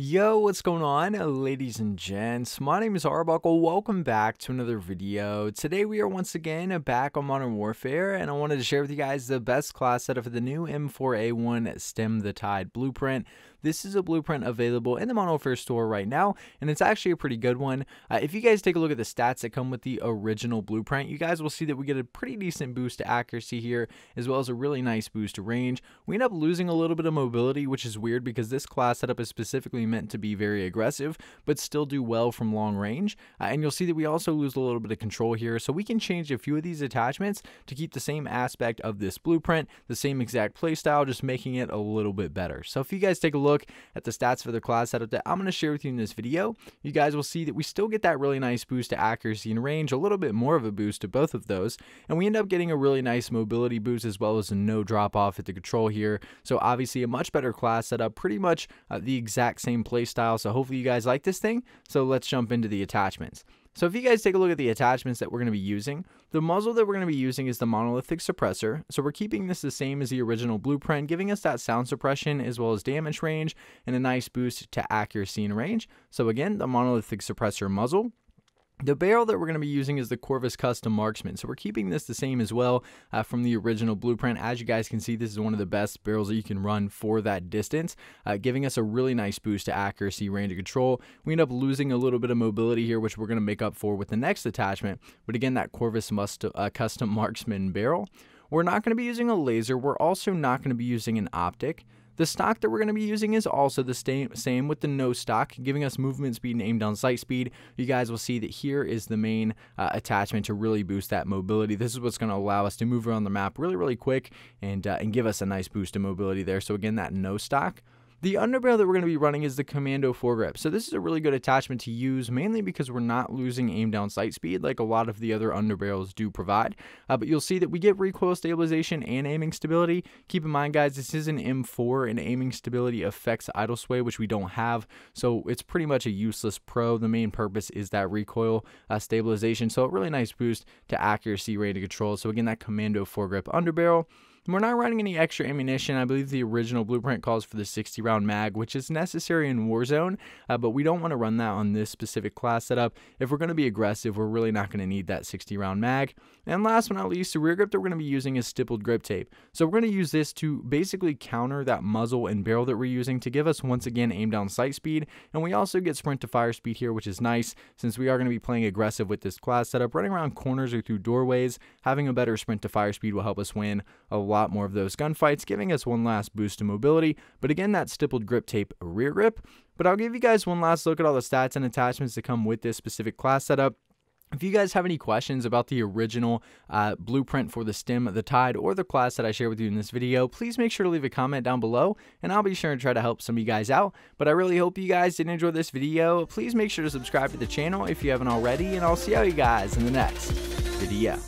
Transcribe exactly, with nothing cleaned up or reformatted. Yo, what's going on, ladies and gents? My name is Arbuckle. Welcome back to another video. Today we are once again back on Modern Warfare, and I wanted to share with you guys the best class setup for the new M four A one Stem the Tide blueprint. This is a blueprint available in the Modern Warfare store right now, and it's actually a pretty good one. Uh, if you guys take a look at the stats that come with the original blueprint, you guys will see that we get a pretty decent boost to accuracy here, as well as a really nice boost to range. We end up losing a little bit of mobility, which is weird because this class setup is specifically meant to be very aggressive, but still do well from long range. Uh, and you'll see that we also lose a little bit of control here, so we can change a few of these attachments to keep the same aspect of this blueprint, the same exact playstyle, just making it a little bit better. So if you guys take a look look at the stats for the class setup that I'm going to share with you in this video, you guys will see that we still get that really nice boost to accuracy and range, a little bit more of a boost to both of those, and we end up getting a really nice mobility boost as well as a no drop off at the control here. So obviously a much better class setup, pretty much uh, the exact same play style. So hopefully you guys like this thing. So let's jump into the attachments. So if you guys take a look at the attachments that we're going to be using, the muzzle that we're going to be using is the monolithic suppressor. So we're keeping this the same as the original blueprint, giving us that sound suppression as well as damage range and a nice boost to accuracy and range. So again, the monolithic suppressor muzzle. The barrel that we're going to be using is the Corvus Custom Marksman, so we're keeping this the same as well uh, from the original blueprint. As you guys can see, this is one of the best barrels that you can run for that distance, uh, giving us a really nice boost to accuracy, range of control. We end up losing a little bit of mobility here, which we're going to make up for with the next attachment, but again, that Corvus must, uh, Custom Marksman barrel. We're not going to be using a laser. We're also not going to be using an optic. The stock that we're going to be using is also the same with the no stock, giving us movement speed and aim down sight speed. You guys will see that here is the main uh, attachment to really boost that mobility. This is what's going to allow us to move around the map really, really quick and, uh, and give us a nice boost of mobility there. So again, that no stock. The underbarrel that we're going to be running is the commando foregrip. So this is a really good attachment to use, mainly because we're not losing aim down sight speed like a lot of the other underbarrels do provide. Uh, but you'll see that we get recoil stabilization and aiming stability. Keep in mind, guys, this is an M four, and aiming stability affects idle sway, which we don't have. So it's pretty much a useless pro. The main purpose is that recoil uh, stabilization. So a really nice boost to accuracy, rate of control. So again, that commando foregrip underbarrel. We're not running any extra ammunition. I believe the original blueprint calls for the sixty round mag, which is necessary in Warzone, uh, but we don't want to run that on this specific class setup. If we're going to be aggressive, we're really not going to need that sixty round mag. And last but not least, the rear grip that we're going to be using is stippled grip tape. So we're going to use this to basically counter that muzzle and barrel that we're using to give us, once again, aim down sight speed. And we also get sprint to fire speed here, which is nice since we are going to be playing aggressive with this class setup. Running around corners or through doorways, having a better sprint to fire speed will help us win a lot more of those gunfights, giving us one last boost to mobility, but again, that stippled grip tape rear grip. But I'll give you guys one last look at all the stats and attachments that come with this specific class setup. If you guys have any questions about the original uh, blueprint for the Stem of the Tide or the class that I share with you in this video, please make sure to leave a comment down below, and I'll be sure to try to help some of you guys out. But I really hope you guys did enjoy this video. Please make sure to subscribe to the channel if you haven't already, and I'll see all you guys in the next video.